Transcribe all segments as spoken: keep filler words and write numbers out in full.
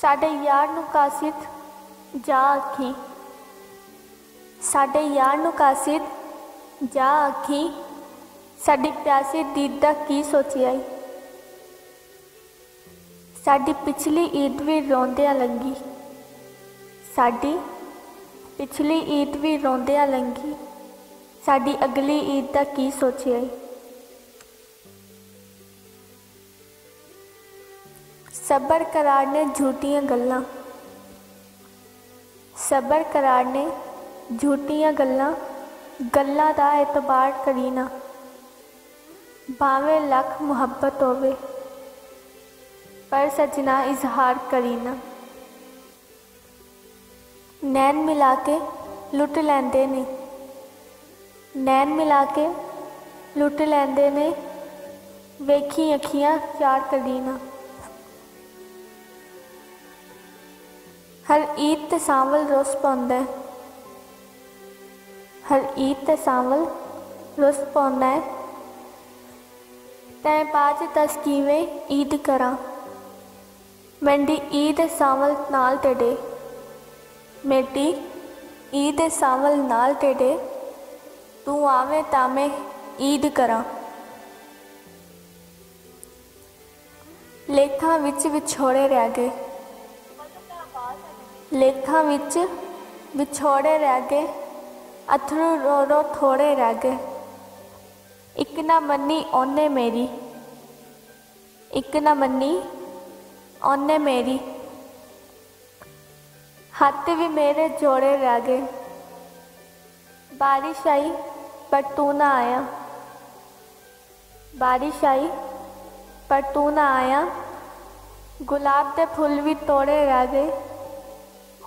साढ़े यार नू कासिद जा आखी, साढ़े यार नू कासिद जा आखी, साड़ी प्यासी दीद दा की सोची आई, साड़ी पिछली ईद भी रोंदियां लंघी, साड़ी पिछली ईद भी रोंदियां लंघी, साड़ी अगली ईद दा की सोची आई। सबर करार ने झूठियां गल्लां, सबर करार ने झूठियां गल्लां, गल्लां दा एतबार करीना, भावे लख मुहब्बत होवे पर सजना इजहार करीना। नैन मिला के लुट लैंदे ने, नैन मिला के लुट लैंदे ने, वेखी अखियां यार करीना। हर ईद ते सांवल रोस पौंदा है, हर ईद ते सांवल रोस पौंदा है, तैं बाज दस किवें ईद करां, मेरी ईद सांवल नाल तेरे, मेरी ईद सांवल नाल तेरे, तू आवें तां मैं ईद करां। लेखा विच विछोड़े रह गए, लेखा विच विछोड़े रह गए, अथरू रो रो थोड़े रह गए, इक ना मन्नी ओने मेरी, इक ना मन्नी ओने मेरी, हाथ भी मेरे जोड़े रह गए, बारिश आई पर तू ना आया, बारिश आई पर तू ना आया, गुलाब के फूल भी तोड़े रह गए,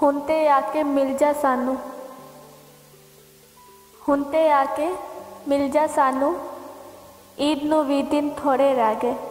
हुण ते आके मिल जा सानू, हुण ते आके मिल जा सानू, ईद नू वी दिन थोड़े रह गए।